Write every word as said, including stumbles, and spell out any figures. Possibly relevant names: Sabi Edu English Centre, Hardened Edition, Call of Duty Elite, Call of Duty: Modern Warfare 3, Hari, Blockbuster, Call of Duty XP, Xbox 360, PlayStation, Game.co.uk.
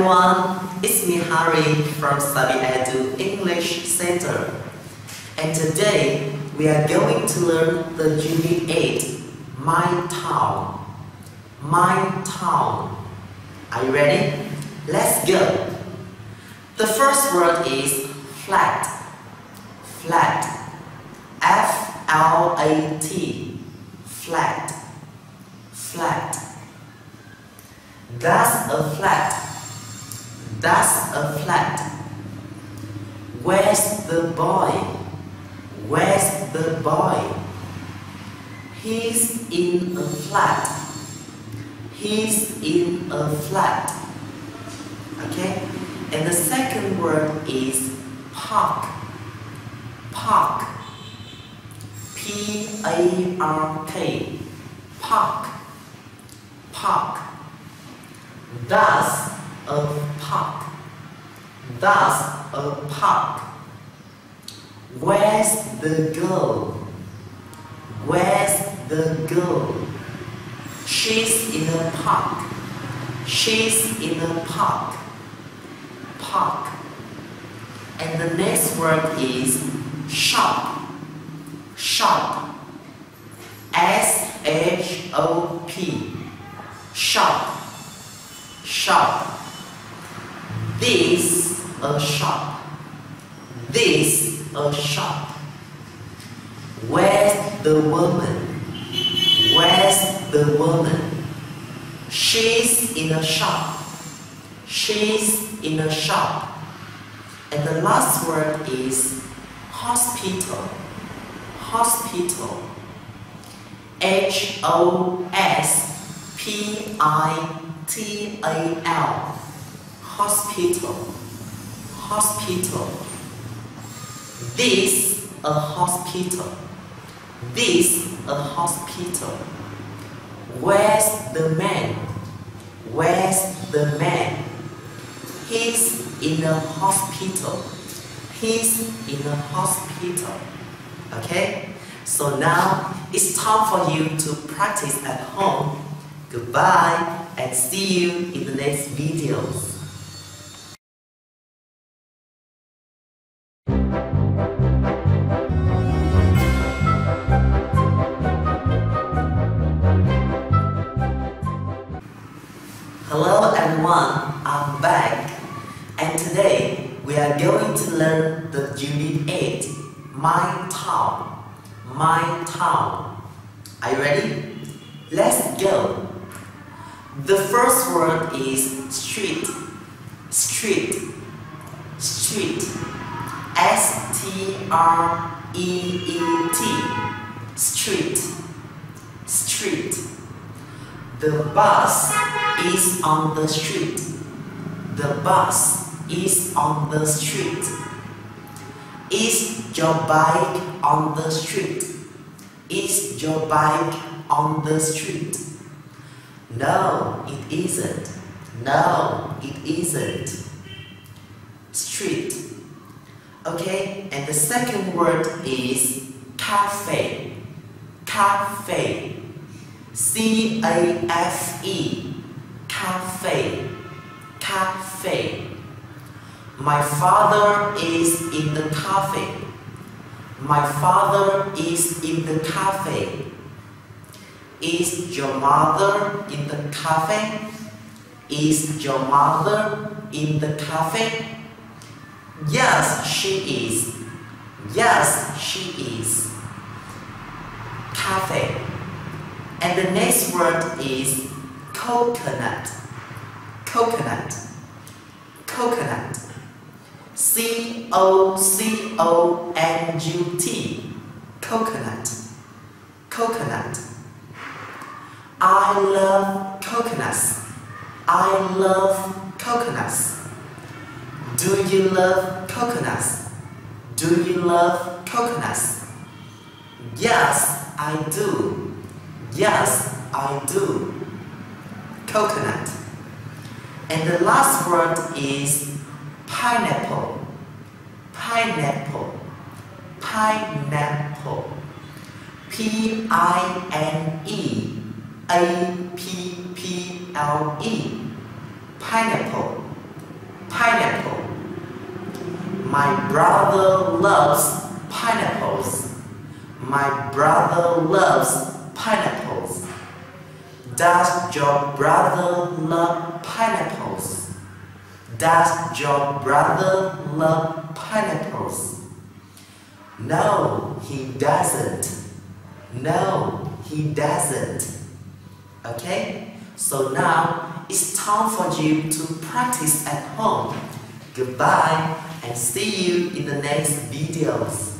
everyone, it's me Hari from Sabi Edu English Centre, and today we are going to learn the Unit eight, My Town. My Town. Are you ready? Let's go! The first word is flat. Flat. F L A T. Flat. Flat. That's a flat. That's a flat. Where's the boy? Where's the boy? He's in a flat. He's in a flat. Okay? And the second word is park. Park. P A R K. Park. Park. That's a park. That's a park. Where's the girl? Where's the girl? She's in a park. She's in a park. Park. And the next word is shop. Shop. S H O P. Shop. Shop. This a shop. This a shop. Where's the woman? Where's the woman? She's in a shop. She's in a shop. And the last word is hospital. Hospital. H O S P I T A L. Hospital. Hospital. This a hospital. This a hospital. Where's the man? Where's the man? He's in a hospital. He's in a hospital. Okay? So now it's time for you to practice at home. Goodbye and see you in the next videos. Hello everyone, I'm back, and today we are going to learn the Unit eight, My Town. My Town. Are you ready? Let's go! The first word is street. Street. Street. S T R E E T. Street. Street. The bus is on the street. The bus is on the street. Is your bike on the street? Is your bike on the street? No, it isn't. No, it isn't. Street. Okay, and the second word is cafe. Cafe. C A F E. Cafe. Cafe. My father is in the cafe. My father is in the cafe. Is your mother in the cafe? Is your mother in the cafe? Yes, she is. Yes, she is. Cafe. And the next word is coconut. Coconut. Coconut. C O C O N U T. Coconut. Coconut. I love coconuts. I love coconuts. Do you love coconuts? Do you love coconuts? Yes, I do. Yes, I do. Coconut. And the last word is pineapple. Pineapple. Pineapple. P I N E. A P P L E. Pineapple. pineapple. My brother loves pineapples. My brother loves pineapples. Does your brother love pineapples? Does your brother love pineapples? No, he doesn't. No, he doesn't. Okay? So now it's time for you to practice at home. Goodbye and see you in the next videos.